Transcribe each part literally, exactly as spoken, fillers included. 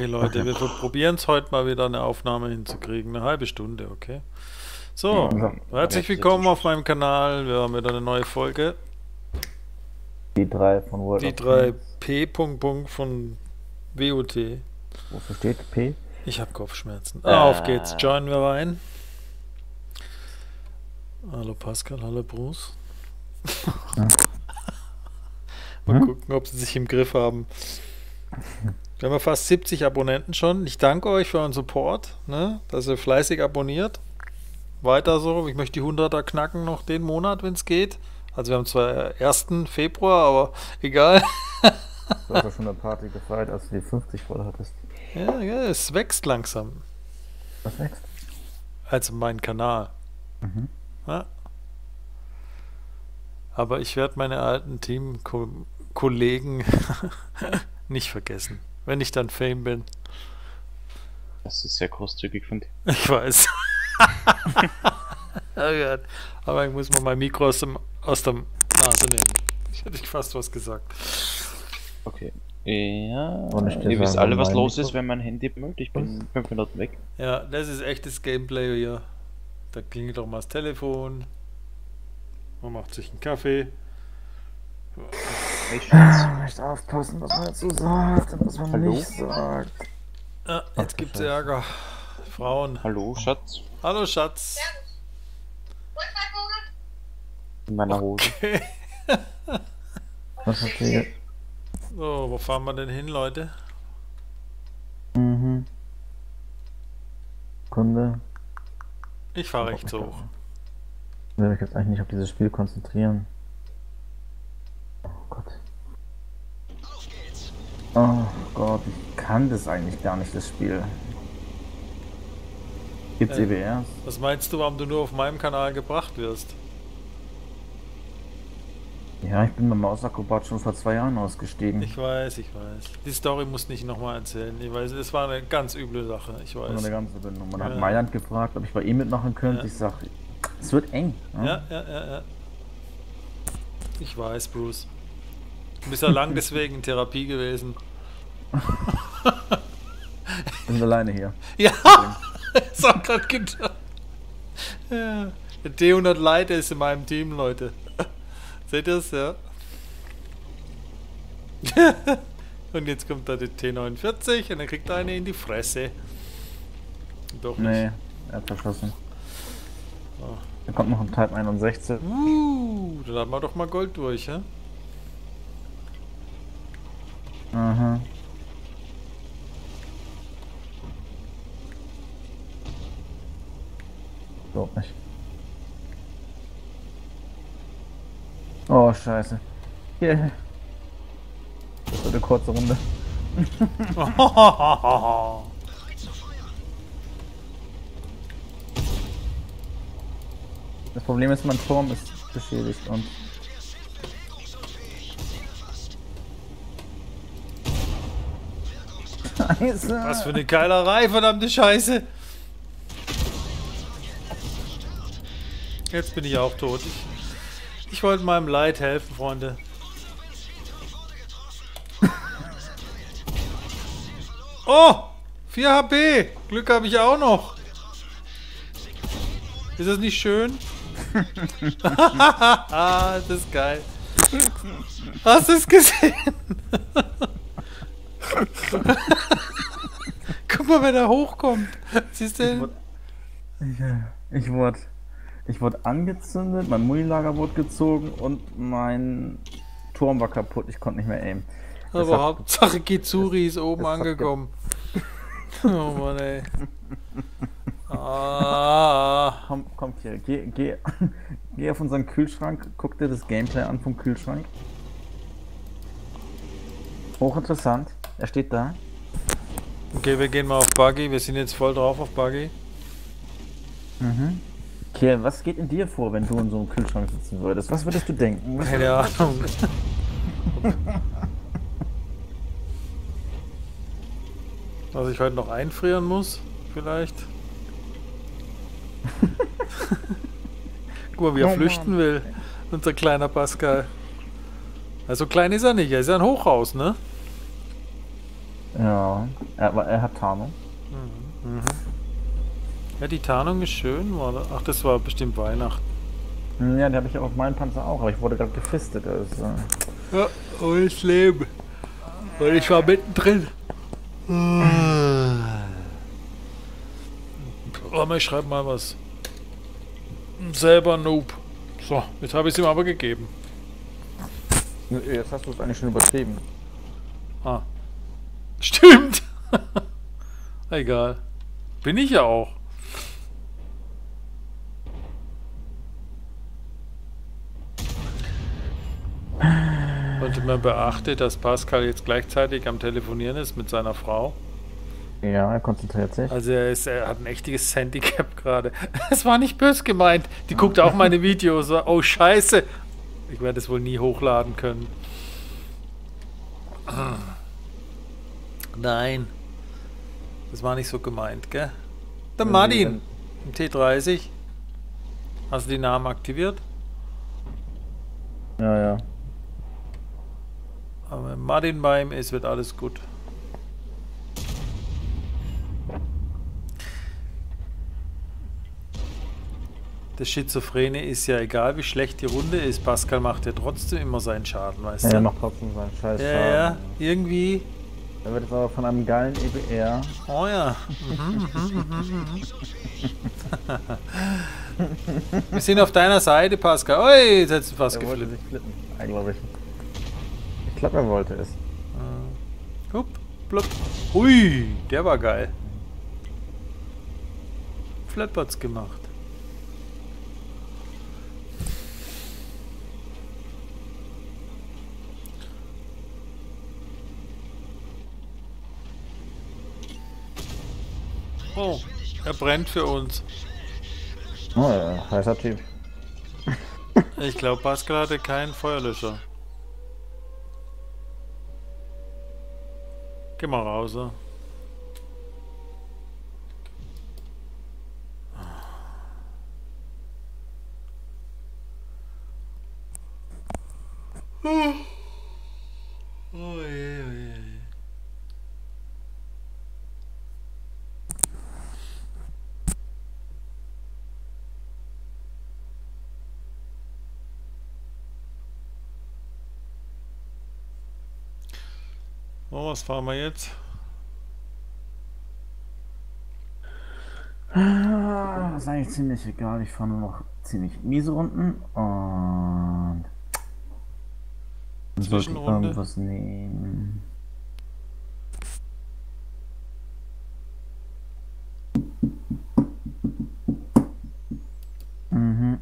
Okay, Leute, wir probieren es heute mal wieder, eine Aufnahme hinzukriegen. Eine halbe Stunde, okay. So, herzlich willkommen auf meinem Kanal. Wir haben wieder eine neue Folge. Die drei von World Die drei P. von W O T. Wofür steht P? Ich habe Kopfschmerzen. Ah. Auf geht's, joinen wir rein. Hallo Pascal, hallo Bruce. Ja. Mal hm? gucken, ob sie sich im Griff haben. Wir haben ja fast siebzig Abonnenten schon. Ich danke euch für euren Support, ne? Dass ihr fleißig abonniert. Weiter so. Ich möchte die hunderter knacken noch den Monat, wenn es geht. Also wir haben zwar ersten Februar, aber egal. Du hast ja schon eine Party gefeiert, als du die fünfzig voll hattest. Ja, ja, es wächst langsam. Was wächst? Also mein Kanal. Mhm. Ja. Aber ich werde meine alten Teamkollegen nicht vergessen, wenn ich dann Fame bin. Das ist sehr großzügig von dir. Ich weiß. Aber ich muss mal mein Mikro aus dem, aus dem Nase nehmen. Ich hätte fast was gesagt. Okay. Ja, und ihr wisst alle, was los Mikro? Ist, wenn mein Handy bemüht. Ich bin fünf Minuten weg. Ja, das ist echtes Gameplay hier. Da ging doch mal das Telefon. Man macht sich einen Kaffee. Ich muss aufpassen, was man dazu sagt und was man Hallo? Nicht sagt. Ah, jetzt gibt's Ärger. Frauen. Hallo, Schatz. Hallo, Schatz. In meiner Hose. Okay. Was habt ihr jetzt? So, wo fahren wir denn hin, Leute? Mhm. Kunde. Ich fahre rechts hoch. Ich will mich jetzt eigentlich nicht auf dieses Spiel konzentrieren. Oh Gott, ich kann das eigentlich gar nicht, das Spiel. Gibt's äh, E B R? Was meinst du, warum du nur auf meinem Kanal gebracht wirst? Ja, ich bin beim Mausakrobat schon vor zwei Jahren ausgestiegen. Ich weiß, ich weiß. Die Story muss nicht nochmal erzählen. Ich weiß, das war eine ganz üble Sache, ich weiß. Eine ganz üble Nummer. Man hat ja. Mailand gefragt, ob ich bei ihm mitmachen könnte. Ja. Ich sag, es wird eng. Ja? ja, ja, ja, ja. Ich weiß, Bruce. Du bist ja lang deswegen in Therapie gewesen. Wir sind alleine hier. Ja, das hab ich grad gedacht. Ja. Der D hundert Leiter ist in meinem Team, Leute. Seht ihr es? Ja. Und jetzt kommt da die T neunundvierzig und dann kriegt eine in die Fresse. Doch nicht. Nee, er hat verschossen. Oh. Da kommt noch ein Type einundsechzig. Uh, dann haben wir doch mal Gold durch, ja? Aha. Überhaupt nicht. Oh, scheiße. Yeah. Das wird eine kurze Runde. Das Problem ist, mein Turm ist beschädigt und... Scheiße. Was für eine Keilerei, verdammte Scheiße! Jetzt bin ich auch tot. Ich, ich wollte meinem Leid helfen, Freunde. Oh! vier H P! Glück habe ich auch noch! Ist das nicht schön? Das ist geil! Hast du es gesehen? Guck mal, wer da hochkommt. Siehst du? Ich wurde, ich wurde angezündet, mein Muni-Lager wurde gezogen und mein Turm war kaputt. Ich konnte nicht mehr aimen. Aber deshalb, Hauptsache Kitsuri ist oben angekommen. Oh Mann, ey. Ah. Komm, komm hier, geh, geh, geh auf unseren Kühlschrank, guck dir das Gameplay an vom Kühlschrank. Hochinteressant. Er steht da. Okay, wir gehen mal auf Buggy. Wir sind jetzt voll drauf auf Buggy. Mhm. Okay, was geht in dir vor, wenn du in so einem Kühlschrank sitzen würdest? Was würdest du denken? Keine Ahnung. Was ich heute noch einfrieren muss, vielleicht. Guck mal, wie er oh, flüchten Mann. Will. Unser kleiner Pascal. Also klein ist er nicht. Er ist ja ein Hochhaus, ne? Ja, Er, er hat Tarnung. Mhm. Mhm. Ja, die Tarnung ist schön. Ach, das war bestimmt Weihnachten. Ja, die habe ich auf meinem Panzer auch, aber ich wurde gerade gefistet. Also. Ja, oh, ich lebe. Und ich war mittendrin. Aber ich schreibe mal was. Selber Noob. So, jetzt habe ich es ihm aber gegeben. Jetzt hast du es eigentlich schon übertrieben. Ah. Stimmt! Egal. Bin ich ja auch. Und man beachte, dass Pascal jetzt gleichzeitig am Telefonieren ist mit seiner Frau. Ja, er konzentriert sich. Also er, ist, er hat ein echtiges Handicap gerade. Das war nicht böse gemeint. Die guckt auch meine Videos. Oh, scheiße. Ich werde es wohl nie hochladen können. Nein. Das war nicht so gemeint, gell? Der Martin. Im T dreißig. Hast du die Namen aktiviert? Ja, ja. Aber wenn Martin bei ihm ist, wird alles gut. Das Schizophrene ist ja egal, wie schlecht die Runde ist. Pascal macht ja trotzdem immer seinen Schaden, weißt du? Ja, er macht trotzdem seinen Scheiß Schaden. Ja, ja, irgendwie. Er wird jetzt aber von einem geilen E B R. Oh ja. Wir sind auf deiner Seite, Pascal. Oi, jetzt hättest du fast geflippt. Ich glaube, ich. ich glaube, er wollte es. Hup, blub. Hui, der war geil. Flatbots gemacht. Oh, er brennt für uns. Oh ja, heißer Typ. Ich glaube, Pascal hatte keinen Feuerlöscher. Geh mal raus. So. Oh. Oh je, oh je. So, was fahren wir jetzt? Das ist eigentlich ziemlich egal. Ich fahre nur noch ziemlich miese Runden und Zwischenrunde. Irgendwas nehmen. Mhm.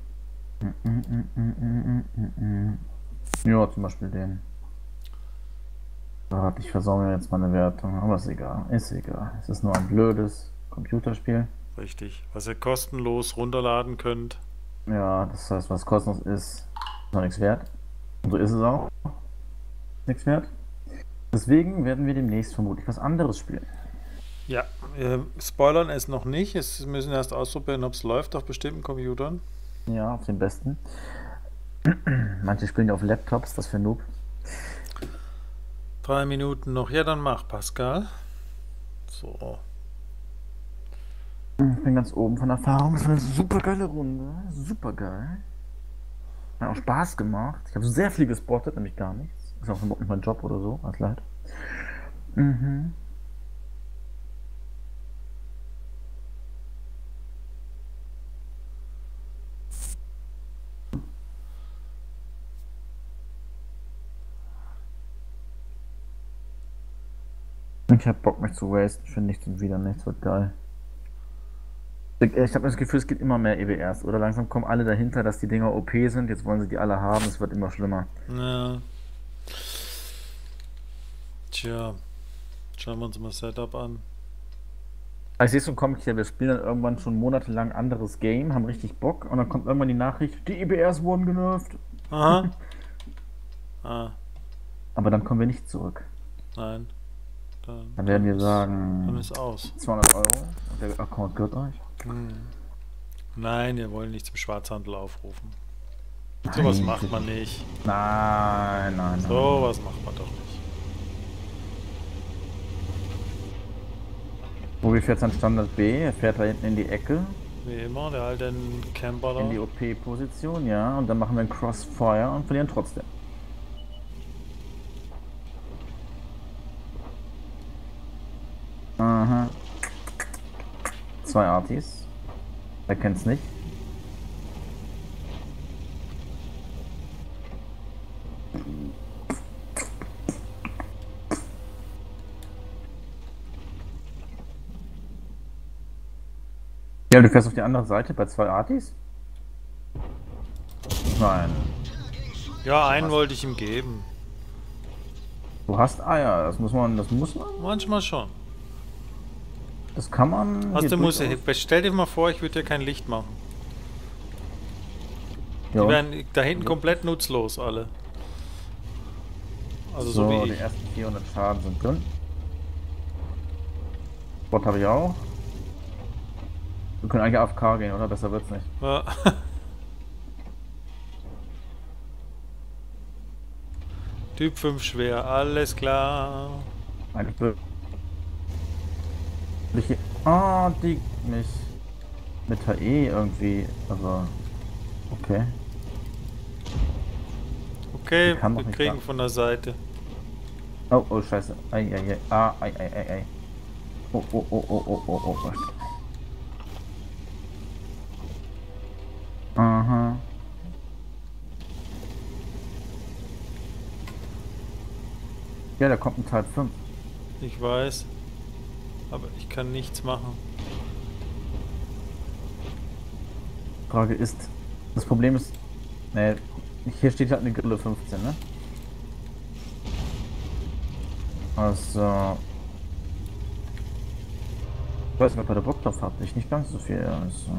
Ja, zum Beispiel den. Ich versau mir jetzt meine Wertung, aber ist egal, ist egal. Es ist nur ein blödes Computerspiel. Richtig, was ihr kostenlos runterladen könnt. Ja, das heißt, was kostenlos ist, ist noch nichts wert. Und so ist es auch. Nichts wert. Deswegen werden wir demnächst vermutlich was anderes spielen. Ja, wir spoilern es noch nicht. Es müssen erst ausprobieren, ob es läuft auf bestimmten Computern. Ja, auf den besten. Manche spielen ja auf Laptops, das für Noob. Drei Minuten noch. Ja, dann mach, Pascal. So. Ich bin ganz oben von Erfahrung. Das war eine super geile Runde. Super geil. Hat auch Spaß gemacht. Ich habe sehr viel gespottet, nämlich gar nichts. Ist auch überhaupt nicht mein Job oder so. Als leid. Mhm. Ich hab Bock, mich zu wasten für nichts und wieder nichts, wird geil. Ich habe das Gefühl, es gibt immer mehr E B Rs, oder? Langsam kommen alle dahinter, dass die Dinger O P sind, jetzt wollen sie die alle haben, es wird immer schlimmer. Ja. Tja, schauen wir uns mal Setup an. Ich sehe schon, komm ich ja, wir spielen dann irgendwann schon monatelang anderes Game, haben richtig Bock und dann kommt irgendwann die Nachricht, die E B Rs wurden genervt. Aha. Ah. Aber dann kommen wir nicht zurück. Nein. Dann, dann werden wir sagen, dann ist aus. zweihundert Euro und der Account gehört euch. Nein, wir wollen nicht zum Schwarzhandel aufrufen. Nein. So was macht man nicht. Nein, nein, nein. So was macht man doch nicht. Tobi fährt an Standard B, er fährt da hinten in die Ecke. Wie immer, der halt den Camper da. In die O P-Position, ja, und dann machen wir einen Crossfire und verlieren trotzdem. Aha. Zwei Artis. Er kennt's nicht. Ja, du fährst auf die andere Seite bei zwei Artis? Nein. Ja, einen wollte ich ihm geben. Du hast Eier, das muss man, das muss man? Manchmal schon. Das kann man... Also muss ich, stell dir mal vor, ich würde dir kein Licht machen. Ja. Die wären da hinten komplett nutzlos, alle. Also so, so wie die ich. Ersten vierhundert Schaden sind drin. Bot habe ich auch. Wir können eigentlich A F K gehen, oder? Besser wird's nicht. Ja. Typ fünf schwer, alles klar. Eigentlich Ah, oh, die mich mit H E irgendwie, aber okay. Okay, wir kriegen da. Von der Seite. Oh, oh, scheiße. Ei, ei, ei. Ah, ei, ei, ei, ei. Oh, oh, oh, oh, oh, oh, oh, oh. Aha. Ja, da kommt ein Type fünf. Ich weiß. Aber ich kann nichts machen. Frage ist, das Problem ist, ne, hier steht halt eine Grille fünfzehn, ne? Also... Ich weiß nicht, ob ihr da Bock drauf habt, ich nicht ganz so viel, also...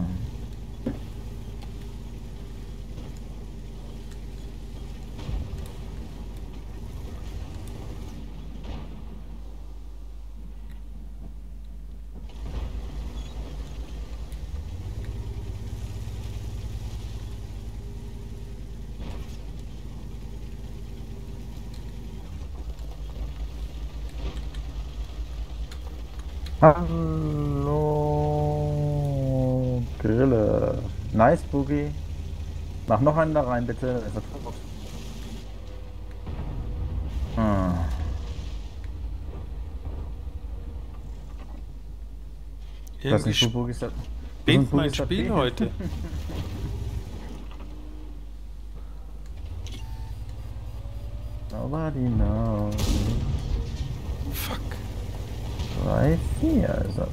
Hallo Grille. Nice Boogie. Mach noch einen da rein, bitte. Dann ist er tot. Hm. Irgendwie nicht, wo Boogies da, spinnt mein Spiel heute. Nobody knows. Fuck. drei, vier, also.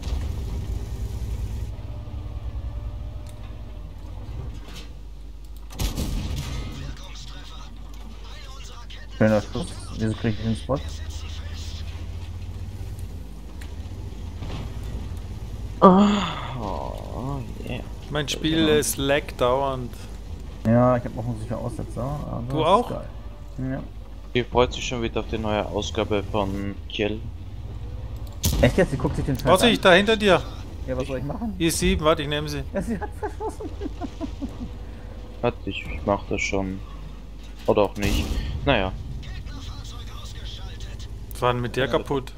Schöner Schuss. Wieso krieg ich den Spot? Oh, oh, yeah. Mein Spiel genau. Ist lag dauernd. Ja, ich habe auch einen sicheren Aussetzer. Aber du auch? Ja. Ich freut sich schon wieder auf die neue Ausgabe von Skill. Echt jetzt? Sie guckt sich den Scheiß an. Was sehe ich da hinter dir? Ja, was soll ich machen? Hier ist sieben, warte, ich nehme sie. Ja, sie hat verschossen. Warte, ich mach das schon. Oder auch nicht. Naja. Was war denn mit der ja, kaputt?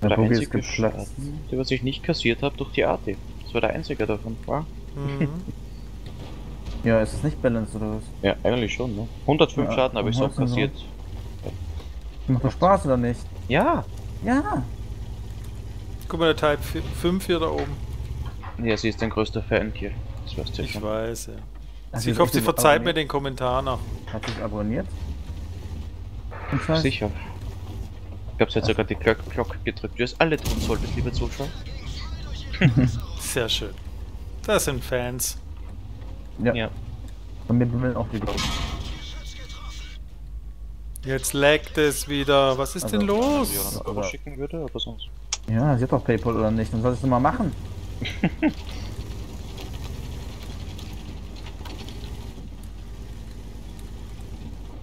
Der, der einzige Schaden, der was ich nicht kassiert habe durch die A T. Das war der einzige davon, war? Mhm. Ja, ist es nicht balanced oder was? Ja, eigentlich schon, ne? hundertfünf ja, Schaden habe ich so kassiert. So. Macht das Spaß oder nicht? Ja! Ja! Guck mal, der Type fünf hier da oben. Ja, sie ist dein größter Fan hier. Das weißt du ja schon. Ich weiß, ja. Also ich hoffe, sie verzeiht mir den Kommentar noch. Hat sie abonniert? Sicher. Ich glaube, sie hat sogar die Glocke gedrückt, wie es alle tun solltet, liebe Zuschauer. Sehr schön. Das sind Fans. Ja. Ja. Und wir bemühen auch die Glocke. Jetzt laggt es wieder. Was ist also, denn los? Wenn sie auch noch schicken würde, oder sonst? Ja, sie hat doch PayPal oder nicht, dann soll ich es nochmal machen.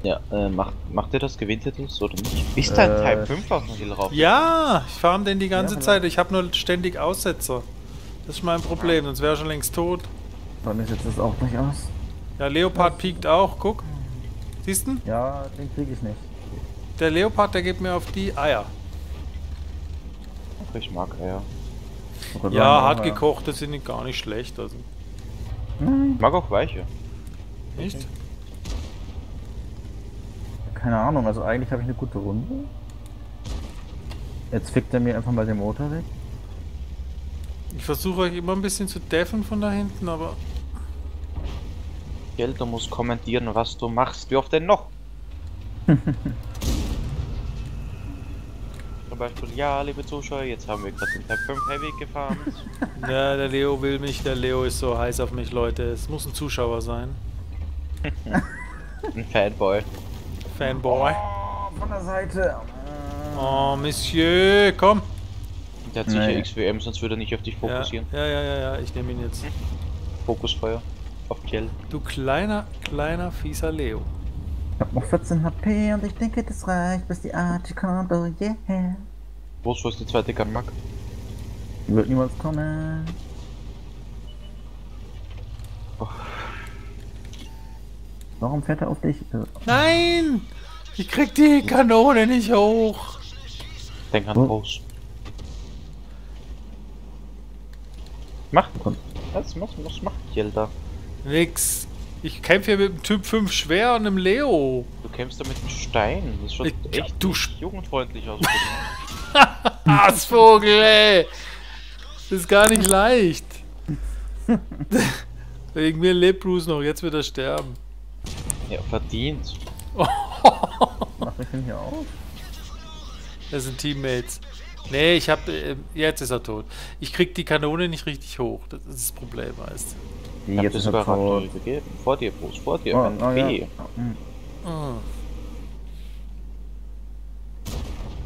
Ja, äh, macht, macht ihr das Gewinntitus oder nicht? Ist da ein äh, Type fünf auf dem Hill rauf? Ja, ich farm den die ganze ja, Zeit, ich habe nur ständig Aussetzer. Das ist mein Problem, sonst wäre er schon längst tot. Bei mir sieht das auch nicht aus. Ja, Leopard Was? Piekt auch, guck. Siehst du? Ja, den kriege ich nicht. Der Leopard, der geht mir auf die Eier. Ich mag Eier. Oder ja, hart gekochte sind gar nicht schlecht. Also. Nein. Ich mag auch weiche. Nicht? Okay. Keine Ahnung, also eigentlich habe ich eine gute Runde. Jetzt fickt er mir einfach mal den Motor weg. Ich versuche euch immer ein bisschen zu deffen von da hinten, aber... Gell, du musst kommentieren, was du machst. Wie oft denn noch? Zum Beispiel, ja, liebe Zuschauer, jetzt haben wir gerade den Type fünf Heavy gefahren. Ja, der Leo will mich, der Leo ist so heiß auf mich, Leute. Es muss ein Zuschauer sein. Ein Fanboy. Fanboy. Oh, von der Seite. Oh, Monsieur, komm. Der hat sicher nee. X W M, sonst würde er nicht auf dich fokussieren. Ja, ja, ja, ja, ich nehme ihn jetzt. Fokusfeuer auf Kiel. Du kleiner, kleiner, fieser Leo. Ich hab noch vierzehn H P und ich denke, das reicht, bis die Archie kommt, oh yeah. Bruce, wo ist die zweite Gunmack? Die wird niemals kommen. Oh. Warum fährt er auf dich? Nein! Ich krieg die Kanone nicht hoch! Denk an Bruce. Mach! Was macht Jelda? Nix! Ich kämpfe hier mit dem Typ fünf schwer und einem Leo! Du kämpfst da mit einem Stein, das schaut ich, echt du jugendfreundlich aus. Assvogel, ey! Das ist gar nicht leicht! Wegen mir lebt Bruce noch, jetzt wird er sterben. Ja, verdient. Mach ich denn hier auf? Das sind Teammates. Nee, ich hab... Äh, jetzt ist er tot. Ich krieg die Kanone nicht richtig hoch. Das ist das Problem, weißt du. Ich hab das sogar Radnull gegeben. Vor dir, Bruce, vor dir. Oh, oh, ja. Oh.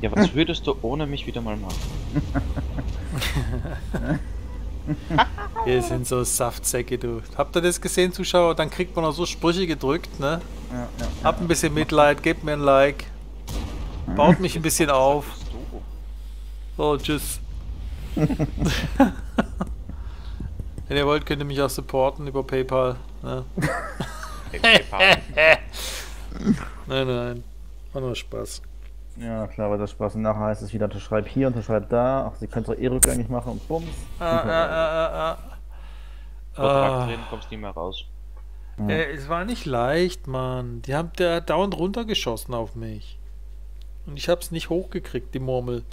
Ja, was würdest du ohne mich wieder mal machen? Wir sind so Saftsäcke, du. Habt ihr das gesehen, Zuschauer? Dann kriegt man auch so Sprüche gedrückt, ne? Ja, ja, ja. Habt ein bisschen Mitleid, gebt mir ein Like. Baut mich ein bisschen auf. So, tschüss. Wenn ihr wollt, könnt ihr mich auch supporten über PayPal. Ne? PayPal. Nein, nein. War nur Spaß. Ja, klar, weil das Spaß. Und nachher heißt es wieder, unterschreib hier, unterschreib da. Ach, sie können doch eh rückgängig machen und bums. Ah, ah, ah, ah, ah. Vertrag drin, kommst nie mehr raus. Ja. Äh, es war nicht leicht, Mann. Die haben da dauernd runtergeschossen auf mich. Und ich hab's nicht hochgekriegt, die Murmel.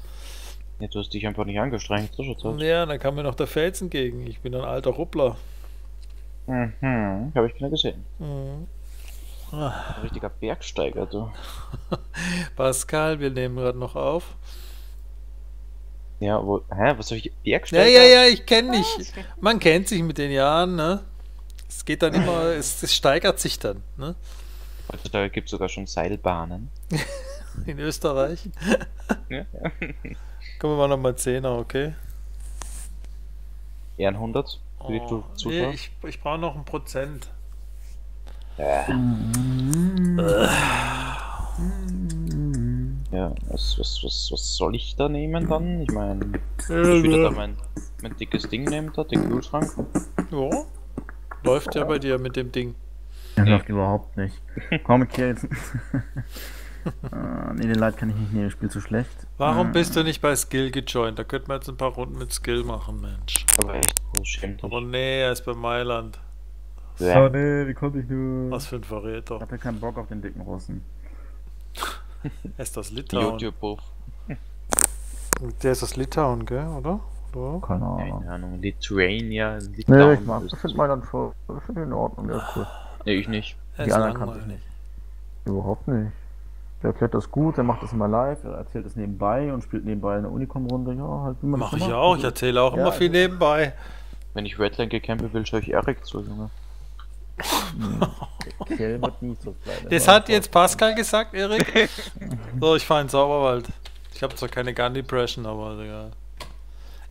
Ja, du hast dich einfach nicht angestrengt, so schaut's aus. Ja, dann kam mir noch der Fels entgegen. Ich bin ein alter Ruppler. Mhm, hab ich genau gesehen. Mhm. Ein richtiger Bergsteiger, du. Pascal, wir nehmen gerade noch auf. Ja, wo... Hä, was soll ich... Bergsteiger? Ja, ja, ja, ich kenne dich. Man kennt sich mit den Jahren, ne? Es geht dann immer... es, es steigert sich dann, ne? Heutzutage gibt es sogar schon Seilbahnen. In Österreich? Ja. Kommen wir mal nochmal Zehner, okay? Eher ein hundert? Oh, nee, ich ich brauche noch ein Prozent. Ja, was, was, was, was soll ich da nehmen dann? Ich meine, ich würde da mein, mein dickes Ding nehmen, da, den Kühlschrank. Ja, läuft ja bei dir mit dem Ding. Ja, läuft überhaupt nicht. Komm, ich hier jetzt. Ne, den Leid kann ich nicht nehmen, ich spiele zu schlecht. Warum bist du nicht bei Skill gejoint? Da könnten wir jetzt ein paar Runden mit Skill machen, Mensch. Aber echt, oh, stimmt. Aber nee, er ist bei Mailand. Ja. Oh nee, wie konnte ich nur... Was für ein Verräter. Ich hab ja keinen Bock auf den dicken Russen. Er ist aus Litauen. YouTube-Buff. Der ist aus Litauen, gell, oder? oder? Keine Ahnung. Keine Ahnung, Lithuania, Litauen. Nee, ich mag das. Ich finde Mailand voll. Ich finde in Ordnung, der ist cool. Nee, ich nicht. Er Die anderen kannte ich nicht. Überhaupt nicht. Der erklärt das gut, der macht das immer live, er erzählt es nebenbei und spielt nebenbei eine Unicom-Runde. Ja, halt immer. Mach ich macht. auch, ich erzähle auch ja, immer viel also. nebenbei. Wenn ich Redland campen will, schaue ich Erik zu, Junge. Kell wird nie so klein. Das hat jetzt Pascal gesagt, Erik. So, ich fahre in Sauerwald. Ich habe zwar keine Gun Depression, aber egal.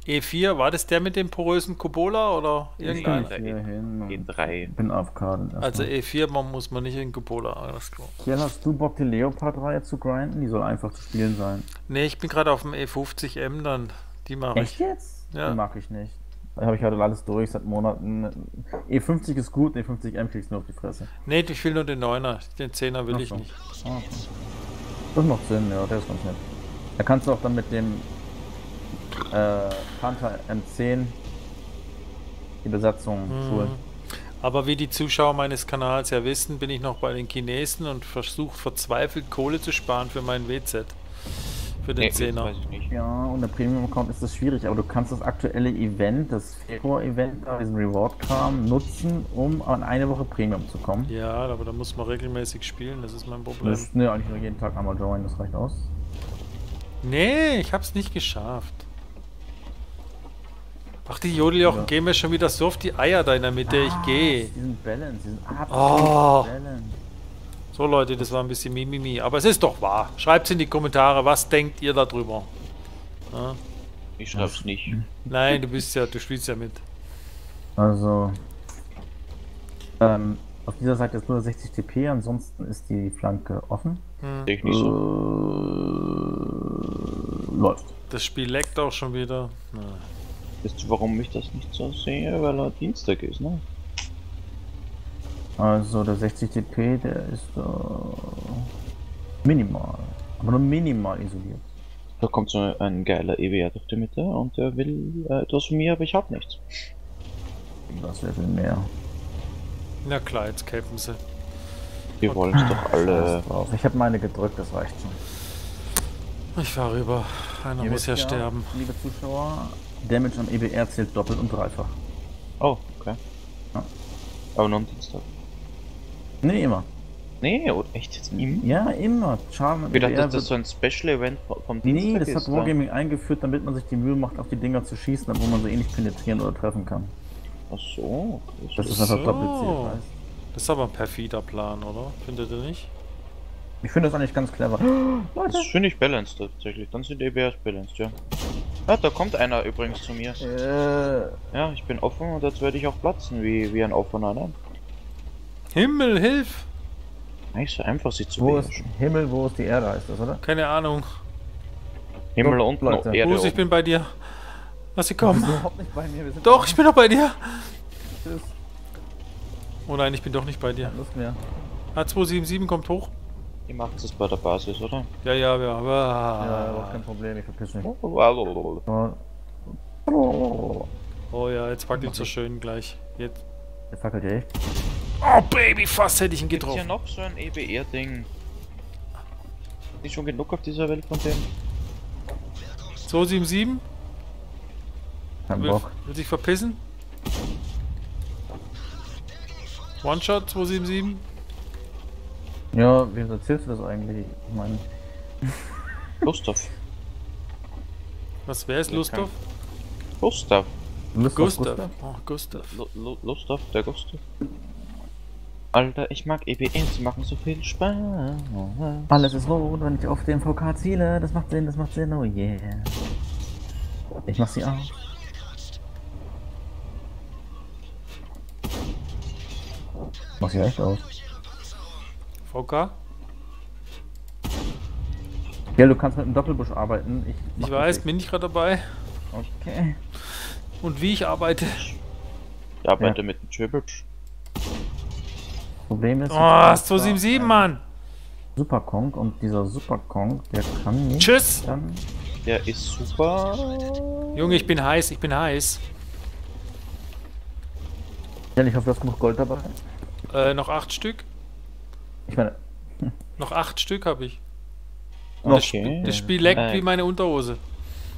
E vier, war das der mit dem porösen Kobola oder irgendein? E drei. Bin abkarten. Also E vier, man muss man nicht in Kobola. Alles klar. Kell, hast du Bock, die Leopard-Reihe zu grinden? Die soll einfach zu spielen sein. Ne, ich bin gerade auf dem E fünfzig M dann. Die mache ich. Echt jetzt? Ja. Die mag ich nicht. Habe ich halt alles durch seit Monaten. E fünfzig ist gut, E fünfzig M kriegst du nur auf die Fresse. Nee, ich will nur den Neuner, den Zehner will Ach ich so. nicht. Ah, okay. Das macht Sinn, ja, der ist ganz nett. Da kannst du auch dann mit dem äh, Panther M zehn die Besatzung hm. schulen. Aber wie die Zuschauer meines Kanals ja wissen, bin ich noch bei den Chinesen und versuche verzweifelt Kohle zu sparen für meinen W Z. Für den Zehner. Ja, und der Premium-Account ist das schwierig, aber du kannst das aktuelle Event, das Februar-Event, diesen Reward-Kram nutzen, um an eine Woche Premium zu kommen. Ja, aber da muss man regelmäßig spielen, das ist mein Problem. Das, ne, eigentlich nur jeden Tag einmal joinen, das reicht aus. Nee, ich hab's nicht geschafft. Ach, die Jodeljochen gehen mir schon wieder so auf die Eier da in der Mitte, ah, ich gehe. Die sind Balance, die sind absolut Balance. So Leute, das war ein bisschen Mimimi, aber es ist doch wahr. Schreibt es in die Kommentare, was denkt ihr darüber? Ja? Ich schreib's nicht. Nein, du bist ja, du spielst ja mit. Also, ähm, auf dieser Seite ist nur sechzig T P, ansonsten ist die Flanke offen. Hm. Ich nicht so. Läuft. Das Spiel leckt auch schon wieder. Na. Wisst ihr, warum ich das nicht so sehe? Weil er Dienstag ist, ne? Also der sechzig T P, der ist äh, minimal, aber nur minimal isoliert. Da kommt so ein geiler E W R durch die Mitte und der will äh, etwas von mir, aber ich hab nichts. Das wäre viel mehr. Na klar, jetzt kämpfen sie. Wir wollen es doch alle drauf. Ich habe meine gedrückt, das reicht schon. Ich fahre rüber. Einer muss ja sterben. Liebe Zuschauer, Damage am E B R zählt doppelt und dreifach. Oh, okay. Ja. Aber nur am Dienstag. Nee, immer. Nee, oder echt jetzt immer? Ja, immer. Charme. Ich dachte, das ist so ein Special-Event vom Dienstag. Nee, das hat Wargaming dann eingeführt, damit man sich die Mühe macht, auf die Dinger zu schießen, obwohl man sie eh nicht penetrieren oder treffen kann. Ach so. Das ist einfach doppelt zählt. Das ist aber ein perfider Plan, oder? Findet ihr nicht? Ich finde das eigentlich ganz clever. Das ist schön nicht balanced tatsächlich. Dann sind die E B Rs balanced, ja. Ah, da kommt einer übrigens zu mir. Äh. Ja, ich bin offen und jetzt werde ich auch platzen, wie, wie ein offener, ne? Himmel, hilf! Nicht so einfach, sie zu beherrschen. Himmel, wo ist die Erde, heißt das, oder? Keine Ahnung. Himmel und Leute. Erde Bruce, ich bin bei dir. Lass sie kommen. Überhaupt nicht bei mir. Wir sind doch, ich bin doch bei dir. Tschüss. Oh nein, ich bin doch nicht bei dir. Lust mehr. A zwei sieben sieben kommt hoch. Ihr macht es bei der Basis, oder? Ja, ja, ja. Ah. Ja, aber kein Problem, ich verpiss mich. Oh ja, jetzt wackelt so schön gleich. Jetzt. Jetzt wackelt er echt. Oh Baby, fast hätte ich ihn getroffen. Ist ja noch so ein E B R-Ding. Nicht schon genug auf dieser Welt von dem? zwei sieben sieben? Kein Bock. Will sich verpissen? One-Shot, zwei sieben sieben? Ja, wieso erzählst du das eigentlich? Ich meine... Gustav. Was, wer ist Gustav? Gustav. Gustav. Oh, Gustav. Gustav, der Gustav. Alter, ich mag E B Ns, die machen so viel Spaß. Alles ist rot, wenn ich auf den V K ziele. Das macht Sinn, das macht Sinn, oh yeah. Ich mach sie auf. Mach sie echt auf. V K? Ja, du kannst mit einem Doppelbusch arbeiten. Ich, ich weiß, bin ich gerade dabei. Okay. Und wie ich arbeite. Ich arbeite ja mit dem Tribusch. Problem ist. Oh, das ist zwei sieben sieben, Mann! Super Kong und dieser Super Kong, der kann nicht. Tschüss! Dann. Der ist super. Junge, ich bin heiß, ich bin heiß. Ja, ich hoffe, du hast genug Gold dabei. Äh, noch acht Stück. Ich meine... Hm. Noch acht Stück habe ich. Und okay. Das, Sp das Spiel leckt äh, wie meine Unterhose.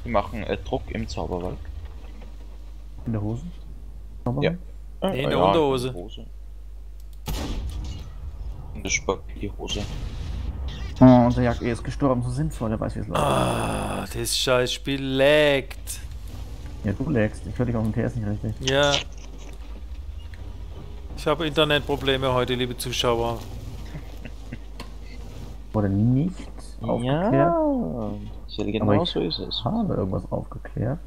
Wir machen äh, Druck im Zauberwald. In der Hose? Zauberwald? Ja. Nee, in äh, der ja, Unterhose. In der Hose. In der Spaghetti-Hose. Oh, unser Jagd ist gestorben, so sinnvoll, der weiß wie es läuft. Ah, das scheiß Spiel leckt. Ja, du leckst. Ich höre dich auf dem P S nicht richtig. Ja. Ich habe Internetprobleme heute, liebe Zuschauer. Wurde nicht aufgeklärt. Ja, genau so ist es. Habe irgendwas aufgeklärt.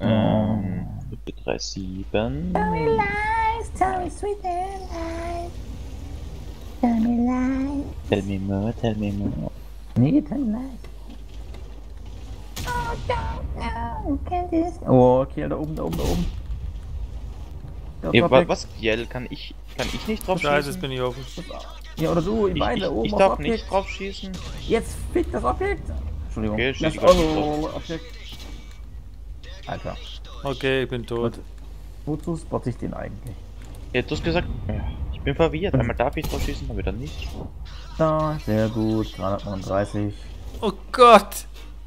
Ähm, drei sieben. Tell me lies, tell me sweet lies. Tell me lies. Tell me more, tell me more. Nee, tell me lies. Oh, don't know. Oh, okay, da oben, da oben, da oben. Ey, was? Jell, kann ich, kann ich nicht drauf schießen? Scheiße, jetzt bin ich offen. Ja, oder so, in Beine, oben. Ich darf Objekt. Nicht drauf schießen. Jetzt fickt das Objekt. Entschuldigung. Okay, das Euro Objekt. Alter. Okay, ich bin tot. Und wozu spotte ich den eigentlich? Jetzt hast du gesagt, ich bin verwirrt. Einmal darf ich drauf schießen, aber dann nicht. Da, sehr gut. dreihundertneununddreißig. Oh Gott.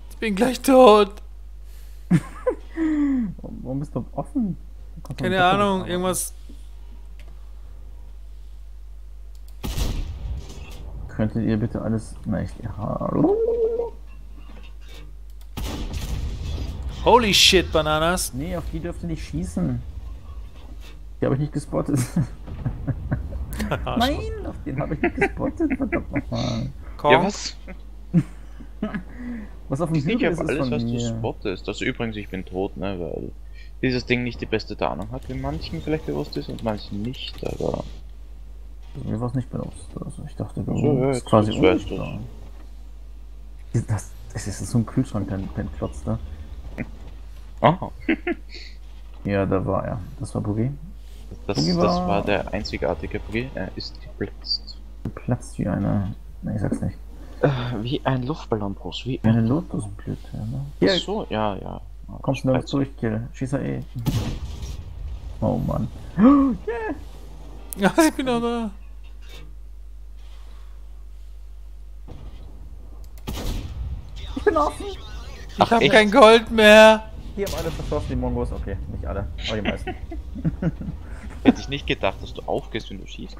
Ich bin gleich tot. Warum ist doch offen? Keine Ahnung, irgendwas. Könntet ihr bitte alles. Nein, ich. Holy shit, Bananas! Nee, auf die dürft ihr nicht schießen. Die habe ich nicht gespottet. Nein, auf den habe ich nicht gespottet. Verdammt nochmal. Komm. Ja, was? Was auf dem Video ist, ist alles, von was mir. Du spottest. Also übrigens, ich bin tot, ne, weil dieses Ding nicht die beste Tarnung hat, wie manchen vielleicht bewusst ist und manchen nicht, aber... Also, mir war es nicht bewusst, also ich dachte, das so, ja, ist quasi unsichtbar. Das, das, das ist so ein Kühlschrank, dein, dein Klotz da. Oh. Ja, da war er. Das war Boogie. Das, Boogie war... das war der einzigartige Boogie. Er ist geplatzt. Geplatzt wie eine... Ne, ich sag's nicht. Wie ein Luftballon, Bruce, wie eine Lotusblüte, ne? Ja, so, ja, ja. Komm schnell zurück, Kill. Schieß er eh. Oh Mann. Yeah. Ja, ich bin auch da. Ich bin offen. Ich hab echt? Kein Gold mehr. Die haben alle verschossen, die Mongos. Okay, nicht alle, aber die meisten. Hätte ich nicht gedacht, dass du aufgehst, wenn du schießt.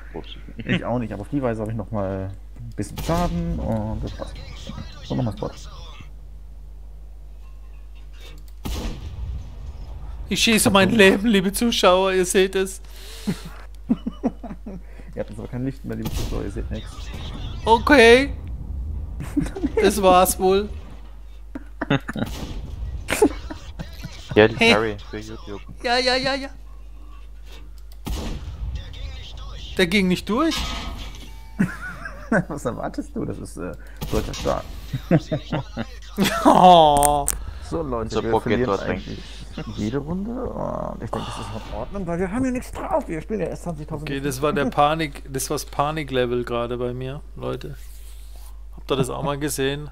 Ich auch nicht, aber auf die Weise habe ich nochmal ein bisschen Schaden und das war's. So, nochmal Spot. Ich schieße um mein Leben, liebe Zuschauer, ihr seht es. Ihr habt jetzt aber kein Licht mehr, liebe Zuschauer, ihr seht nichts. Okay. Das war's wohl. Ja, die Carry für YouTube. Ja, ja, ja, ja. Der ging nicht durch? Was erwartest du? Das ist äh, deutscher Start. Oh. So Leute, so, wir verlieren dort eigentlich jede Runde. Und ich denke, das ist in Ordnung, weil wir haben ja nichts drauf. Wir spielen ja erst zwanzigtausend. Okay, das war der Panik, das war das Panik-Level gerade bei mir, Leute. Habt ihr das auch mal gesehen?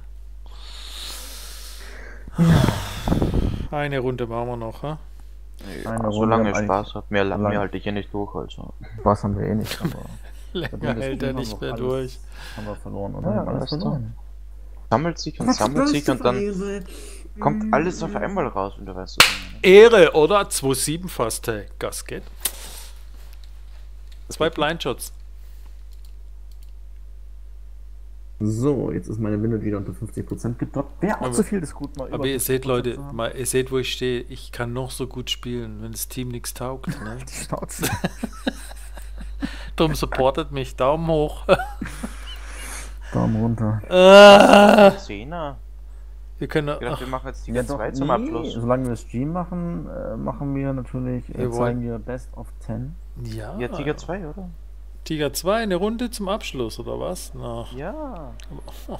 Eine Runde machen wir noch, ha? Nee, solange Spaß hat, mehr, lang, lang. Mehr halte ich hier nicht durch, also. Spaß haben wir eh nicht, aber... Länger hält er nicht mehr alles, durch. Haben wir verloren, oder? Ja, alles verloren. Sammelt sich und sammelt sich und dann Ehre? Kommt alles auf einmal raus, und du weißt es. Ehre, oder? zwei Komma sieben fast, hey. Gas geht. Zwei Blindshots. So, jetzt ist meine Window wieder unter fünfzig Prozent gedroppt. Wäre auch aber, zu viel des Guten. Aber ihr seht, Leute, mal, ihr seht, wo ich stehe. Ich kann noch so gut spielen, wenn das Team nichts taugt. Ne? Die Schnauze. Drum supportet mich. Daumen hoch. Daumen runter. Ah. Wir können ich dachte, wir machen jetzt die ganze Zeit zum Abschluss. Solange wir Stream machen, äh, machen wir natürlich, äh, zeigen wir Best of zehn. Ja. Ja, Tiger zwei, oder? Tiger zwei, eine Runde zum Abschluss, oder was? Na. Ja. Oh.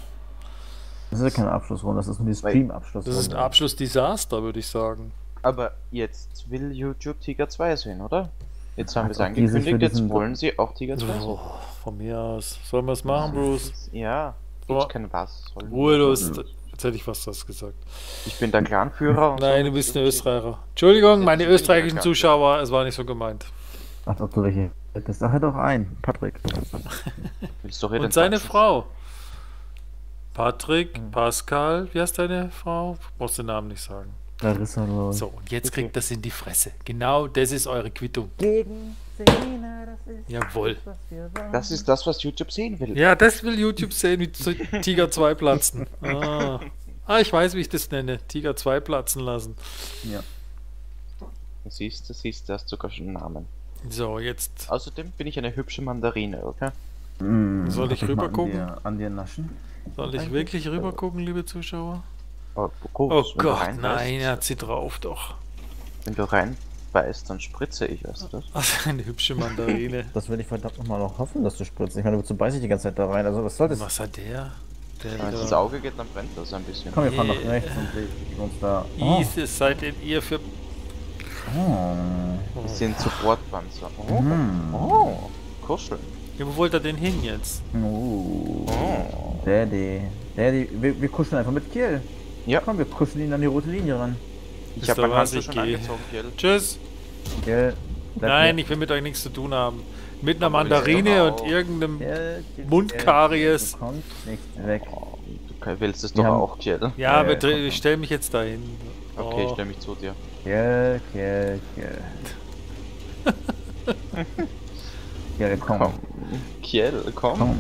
Das ist ja keine Abschlussrunde, das ist nur die Stream-Abschlussrunde. Das ist ein Abschlussdesaster, würde ich sagen. Aber jetzt will YouTube Tiger zwei sehen, oder? Jetzt haben wir es angekündigt, jetzt wollen sie auch Tiger zwei sehen. Oh, von mir aus. Sollen wir es machen, Bruce? Ja. Ich kann was. Ruhe los. Jetzt hätte ich fast das gesagt. Ich bin der Clanführer. Nein, du bist ein Österreicher. Entschuldigung, meine österreichischen Zuschauer, es war nicht so gemeint. Ach, ob du welche. Das dachte doch ein, Patrick. Und seine Frau. Patrick, mhm. Pascal, wie heißt deine Frau? Brauchst den Namen nicht sagen. Larissa, so, und jetzt kriegt okay. Das in die Fresse. Genau, das ist eure Quittung. Gegen Selina, das ist jawohl. Das, das ist das, was YouTube sehen will. Ja, das will YouTube sehen, wie Tiger zwei platzen. Ah. ah, ich weiß, wie ich das nenne. Tiger zwei platzen lassen. Ja. Das siehst, das siehst, das hast sogar schon einen Namen. So, jetzt. Außerdem bin ich eine hübsche Mandarine, okay? Mm, soll ich rüber gucken? An, an dir naschen? Soll ich wirklich rüber gucken, liebe Zuschauer? Oh, oh Gott, nein, er hat sie drauf doch. Wenn du reinbeißt, dann spritze ich, weißt du das? Also eine hübsche Mandarine. Das will ich verdammt nochmal noch hoffen, dass du spritzt. Ich meine, wozu beiß ich die ganze Zeit da rein? Also, was soll das? Was hat der? Der wenn es ins Auge geht, dann brennt das ein bisschen. Komm, wir fahren nach rechts und legen uns da. Oh. Isis, seid denn ihr für. Oh. Wir sind Supportpanzer. Oh. Mm. Oh, kuscheln. Ja, wo wollt ihr denn hin jetzt? Oh. Oh. Daddy. Daddy, wir, wir kuscheln einfach mit Kiel. Ja. Komm, wir kuscheln ihn an die rote Linie ran. Ich, ich hab mein Handschuh schon angezogen, Kiel. Tschüss. Kiel. Nein, mit. Ich will mit euch nichts zu tun haben. Mit einer aber Mandarine und irgendeinem Kiel, Kiel, Mundkaries. Du kommst nicht weg. Okay, willst du es doch haben... auch, Kiel? Ja, Kiel, aber ich stell mich jetzt dahin. Oh. Okay, ich stell mich zu dir. Kiel, Kiel, Kiel. Kiel, komm. komm. Kiel, komm. Komm.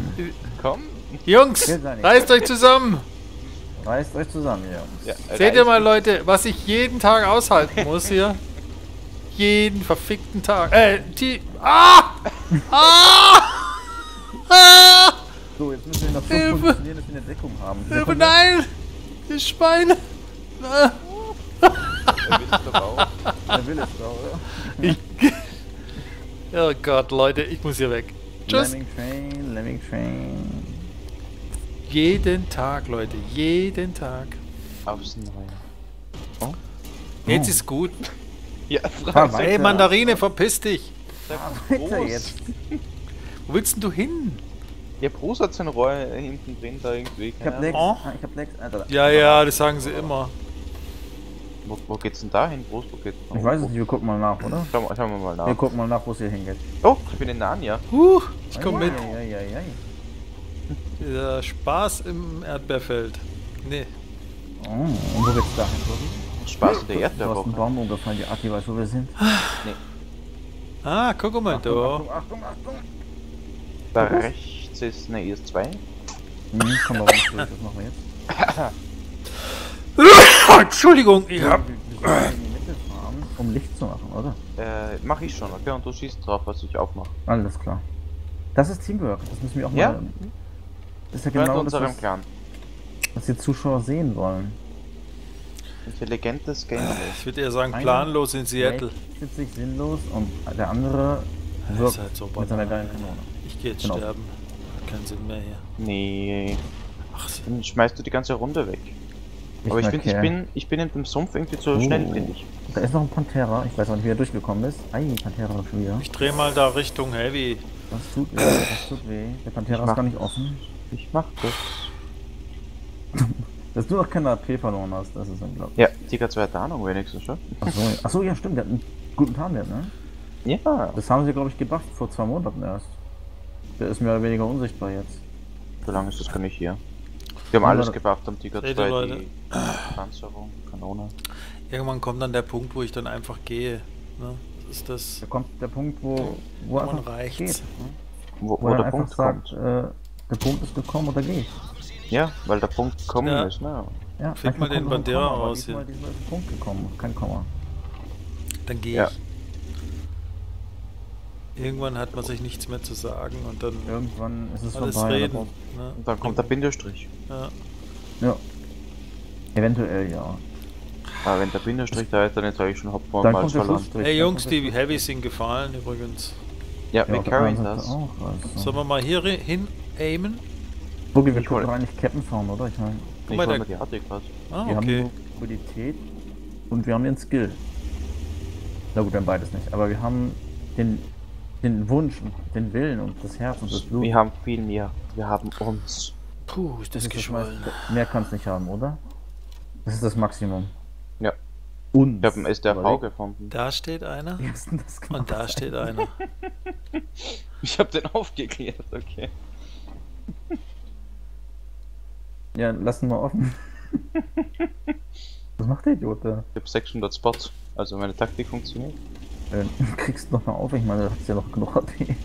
komm. Jungs, Kiel reißt euch zusammen. Reißt euch zusammen, Jungs. Ja, seht ihr mal, Leute, was ich jeden Tag aushalten muss hier? Jeden verfickten Tag. Äh, die... Ah! Ah! Ah! So, jetzt müssen wir noch so funktionieren, dass wir eine Deckung haben. Hilfe, nein! Die Schweine! Ah. Er will es doch auch. Er will es doch, ja. Ich... Oh Gott, Leute, ich muss hier weg. Tschüss! Lemming Train, Lemming Train. Jeden Tag, Leute, jeden Tag. Außen rein. Oh? Jetzt oh. ist gut. Ja, frag Ey, Mandarine, verpiss dich! Weiter jetzt. Wo willst denn du hin? Ja, Bruce hat sein Rohr hinten drin da irgendwie. Ich hab nix. Oh. Ich hab nix. Alter. Ja, ja, das sagen sie immer. Wo, wo geht's denn da hin, Bruce? Wo geht's denn? Ich weiß es nicht, wir gucken mal nach, oder? Schauen wir, schauen wir mal nach. Wir gucken mal nach, wo es hier hingeht. Oh, ich bin in Narnia. Huh, ich komm oh, mit. Ja, ja, ja, ja. Dieser Spaß im Erdbeerfeld. Nee. Oh, und wo geht's da hin? Spaß in der Erdbeerwoche. Du hast einen Baum umgefallen, die Aki weiß, wo wir sind. Nee. Ah, guck mal da. Achtung, Achtung, Achtung. Da rechts ist eine E S zwei. Hm, komm mal raus, das machen wir jetzt. Entschuldigung, ich hab... Um Licht zu machen, oder? Äh, mach ich schon, okay? Und du schießt drauf, was ich aufmache. Alles klar. Das ist Teamwork, das müssen wir auch ja? mal... Das ist ja genau das, was, was die Zuschauer sehen wollen. Intelligentes Gameplay. Ich würde eher sagen, planlos in Seattle. Witzig, sinnlos und der andere wirkt halt so mit seiner geilen Kanone. Ich gehe jetzt genau. sterben. Hat keinen Sinn mehr hier. Nee. Ach, dann schmeißt du die ganze Runde weg. Ich Aber ich finde, ich bin, ich bin in dem Sumpf irgendwie zu oh. schnell, finde ich. Da ist noch ein Pantera. Ich weiß auch nicht, wie er durchgekommen ist. Ei, Pantera schon wieder. Ich drehe mal da Richtung Heavy. Das tut weh, das tut weh. Der Pantera ist gar nicht offen. Ich mach das. Dass du noch keine A P verloren hast, das ist unglaublich. Ja, Tiger zwei hat Ahnung wenigstens schon. Achso, achso, ja stimmt, der hat einen guten Tarnwert, ne? Ja. Das haben sie, glaube ich, gebufft vor zwei Monaten erst. Der ist mehr oder weniger unsichtbar jetzt. So lange ist das gar nicht hier. Die haben ja, alles gebufft am Tiger zwei, die Panzerung, Kanone. Irgendwann kommt dann der Punkt, wo ich dann einfach gehe. Ne? Das ist das... Da kommt der Punkt, wo... Wo man reicht. Geht, ne? Wo, wo, wo der Punkt sagt, kommt. Äh, der Punkt ist gekommen oder geht. Ja, weil der Punkt gekommen ja. ist, ne? Ja, fick mal den Bandera raus hier. Ich bin Punkt gekommen, kein Komma. Dann geh ja. ich. Irgendwann hat man sich nichts mehr zu sagen und dann... Irgendwann ist es vorbei. Reden, ne? Und dann kommt der Bindestrich. Ja. Ja. Eventuell, ja. Aber wenn der Bindestrich da ist, dann jetzt habe ich schon Hauptform falsch verloren. Hey Jungs, die Heavys sind gefallen übrigens. Ja, ja wir carryen das. das. Auch, also. Sollen wir mal hier hin aimen? Boogie, wir können doch eigentlich Captain fahren, oder? Ich meine, ich mal der... die Artik was. Ah, wir okay. haben Mobilität und wir haben den Skill. Na gut, dann beides nicht. Aber wir haben den, den Wunsch, den Willen und das Herz und das Blut. Wir haben viel mehr. Wir haben uns. Puh, ist das, das geschwollen. Mehr kannst du nicht haben, oder? Das ist das Maximum. Ja. Und. Ich habe einen S D V gefunden. Da steht einer. Das und da steht einer. Ich habe den aufgeklärt, okay. Ja, lassen wir offen. Was macht der Idiot da? Ich hab sechshundert Spots, also meine Taktik funktioniert. Äh, kriegst du noch mal auf, ich meine, da hat's ja noch genug A P.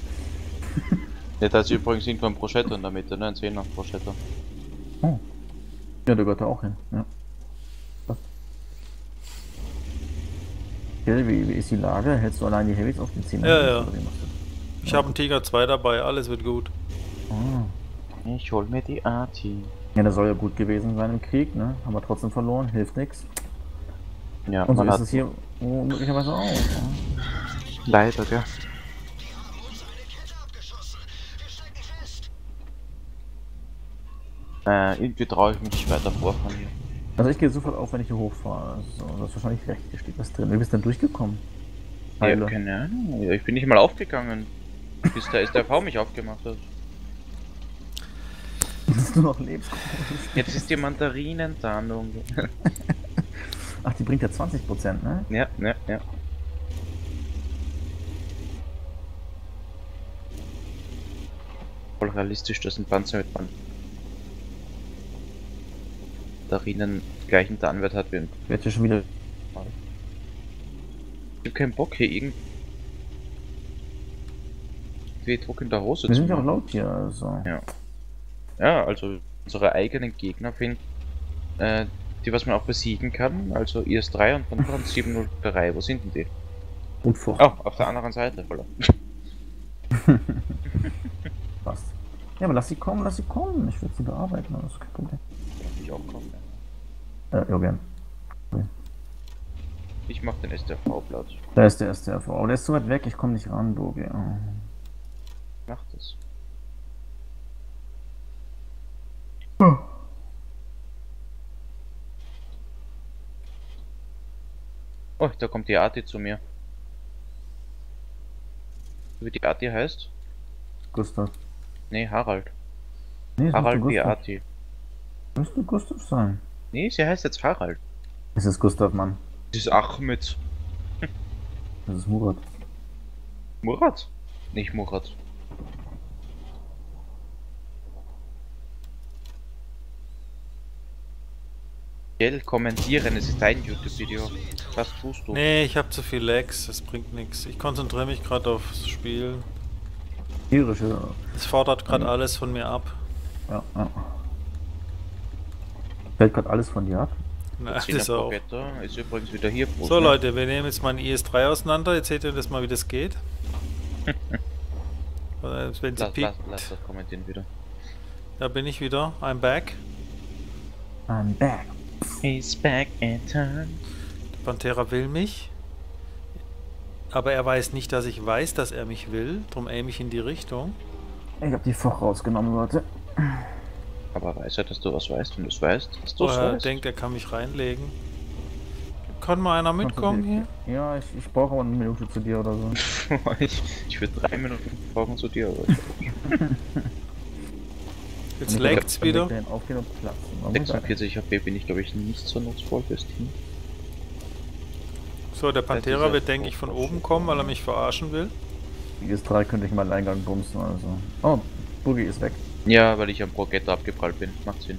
Ja, da ist übrigens irgendwo ein Proschetto in der Mitte, ne? Ein zehner Proschetto. Oh. Ja, der gehört da auch hin, ja. Was? Hey, wie, wie ist die Lage? Hältst du allein die Heavys auf den zehner? Ja, ja. Ich ja. hab einen Tiger zwei dabei, alles wird gut. Oh. Ich hol mir die A T. Ja, das soll ja gut gewesen sein im Krieg, ne? Haben wir trotzdem verloren, hilft nichts. Ja, und so ist es hier oh, möglicherweise auch. Ne? Leider, ja. Äh, irgendwie traue ich mich nicht weiter vorfahren hier. Also ich gehe sofort auf, wenn ich hier hochfahre. Also, das ist wahrscheinlich recht, hier steht was drin. Wie bist du denn durchgekommen? Ja, keine Ahnung, ich bin nicht mal aufgegangen. Bis da ist der V mich aufgemacht hat. Das ist nur noch Lebensgroß. Jetzt ist die Mandarinentarnung. Ach, die bringt ja zwanzig Prozent, ne? Ja, ja, ja. Voll realistisch, dass ein Panzer mit Mandarinen gleichen Tarnwert hat wie ein. Jetzt schon wieder. Ich hab keinen Bock hier irgendwie. Weh Druck in der Hose. Wir sind ja auch laut hier, also. Ja. Ja, also unsere eigenen Gegner finden, äh, die was man auch besiegen kann, also I S drei und dann sieben null drei, wo sind denn die? Und vor. Oh, auf der anderen Seite, voller. Passt. Ja, aber lass sie kommen, lass sie kommen, ich würde sie bearbeiten, aber das ist kein Problem. Lass mich auch kommen, ja. Äh, ja, gern. Okay. Ich mach den S D R V-Platz. Da ist der S D R V, aber der ist so weit weg, ich komme nicht ran, Boge. Oh. Mach das. Oh. Oh, da kommt die Arti zu mir. Wie die Arti heißt? Gustav. Nee, Harald. Nee, Harald die Arti. Müsste Gustav sein. Nee, sie heißt jetzt Harald. Es ist Gustav, Mann. Das ist Ahmed. Das ist Murat. Murat? Nicht Murat. Kommentieren, es ist dein YouTube-Video. Was tust du? Nee, ich habe zu viel Lags, das bringt nichts. Ich konzentriere mich gerade aufs Spiel. Irische. Es fordert gerade mhm. alles von mir ab. Ja, ja. Fällt gerade alles von dir ab? Na, das ist auch. Ist übrigens wieder hier. Brot, so, ne? Leute, wir nehmen jetzt mal ein I S drei auseinander. Jetzt seht ihr das mal, wie das geht. Wenn sie lass, piekt, lass, lass das kommentieren wieder. Da bin ich wieder. I'm back. I'm back. He's back in time. Der Pantera will mich. Aber er weiß nicht, dass ich weiß, dass er mich will. Drum aim ich in die Richtung. Ich hab die Foch rausgenommen, Leute. Aber weiß er, dass du was weißt und das weißt, dass du es weißt? Er denkt, er kann mich reinlegen. Kann mal einer mitkommen hier? Ja, ich, ich brauche aber eine Minute zu dir oder so. ich ich würde drei Minuten brauchen zu dir. Aber jetzt lagt's wieder. sechsundvierzig HP bin ich, glaube ich, nicht so nutzvoll fürs Team. So, der Pantera wird, denke ich, von oben kommen, weil er mich verarschen will. Die I S drei könnte ich mal in den Eingang bumsen oder so. Oh, Boogie ist weg. Ja, weil ich am Progetto abgeprallt bin. Macht Sinn.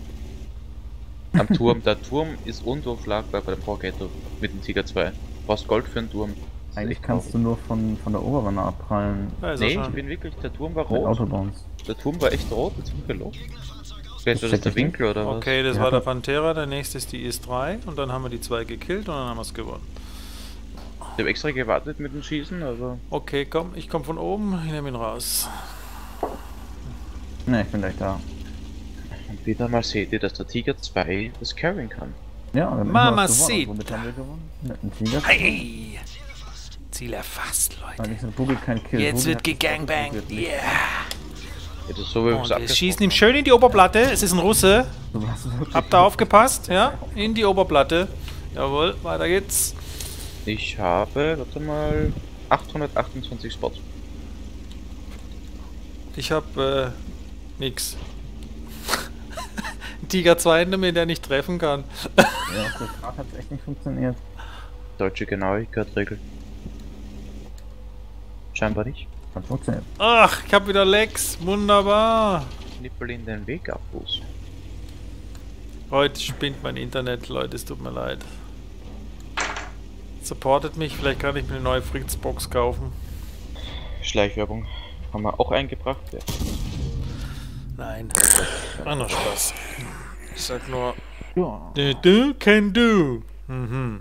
Am Turm. Der Turm ist undurchschlagbar bei dem Progetto mit dem Tiger zwei. Du brauchst Gold für den Turm. Eigentlich kannst du nur von, von der Oberwanne abprallen. Ja, nee, ich bin wirklich, der Turm war rot. Autobahns. Der Turm war echt rot, jetzt bin gelobt. Vielleicht war das der Winkel oder was? Okay, das ja, war der Pantera, der nächste ist die I S drei und dann haben wir die zwei gekillt und dann haben wir es gewonnen. Ich habe extra gewartet mit dem Schießen, also... Okay, komm, ich komme von oben, ich nehme ihn raus. Ne, ich bin gleich da. Und wieder mal seht ihr, dass der Tiger zwei das carrying kann. Ja, Mama sieht! Womit haben wir gewonnen? Mit dem Tiger. Hey! Ziel erfasst, Leute. Nein, Bugel, kein Kill. Jetzt wird gegangbangt, yeah! Jetzt ist so, und wir schießen ihm schön in die Oberplatte. Es ist ein Russe. Habt da aufgepasst, ja? In die Oberplatte. Jawohl, weiter geht's. Ich habe, warte mal, achthundertachtundzwanzig Spots. Ich habe äh, nix. Tiger zwei hinter mir, der nicht treffen kann. Ja, das Rad hat echt nicht funktioniert. Deutsche Genauigkeit-Regel. Scheinbar nicht. Ach, ich hab wieder Lex, wunderbar. Schnippel in den Weg ab, Bruce. Heute spinnt mein Internet, Leute, es tut mir leid. Supportet mich, vielleicht kann ich mir eine neue Fritzbox kaufen. Schleichwerbung haben wir auch eingebracht. Ja. Nein, war noch Spaß. Ich sag nur, ja. The do can do. Mhm.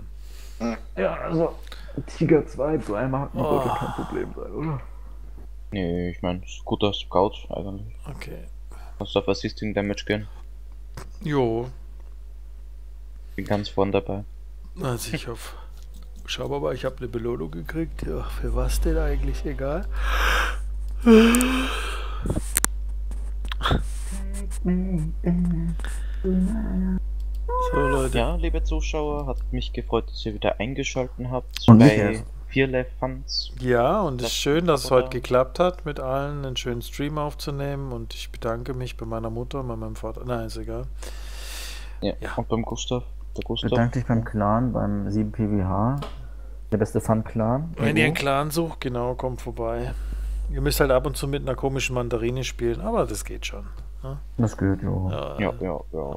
Ja, also, Tiger zwei, dreimal hat man oh. kein Problem sein, oder? Nee, ich meine, ist guter Scout eigentlich. Okay. Kannst du auf Assisting Damage gehen? Jo. Bin ganz vorne dabei. Also ich hoffe. Schau mal, ich habe eine Belohnung gekriegt. Ja, für was denn eigentlich? Egal. So Leute. Ja, liebe Zuschauer, hat mich gefreut, dass ihr wieder eingeschalten habt. Und bei Bierlefanz. Ja, und es ist schön, dass es heute geklappt hat, mit allen einen schönen Stream aufzunehmen. Und ich bedanke mich bei meiner Mutter, bei meinem Vater. Nein, ist egal. Ja, ja. Und beim Gustav. Der Gustav. Bedanke dich beim Clan, beim sieben P W H. Der beste Fun-Clan. Wenn ihr einen Clan sucht, genau, kommt vorbei. Ihr müsst halt ab und zu mit einer komischen Mandarine spielen, aber das geht schon. Ne? Das geht, ja. Ja, ja, ja, ja.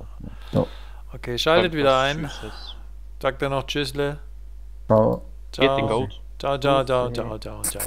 ja. Okay, schaltet Dank, wieder ein. Tschüss. Sagt dann noch Tschüssle. Ciao. Ciao. Ciao, ciao, ciao, ciao, ciao.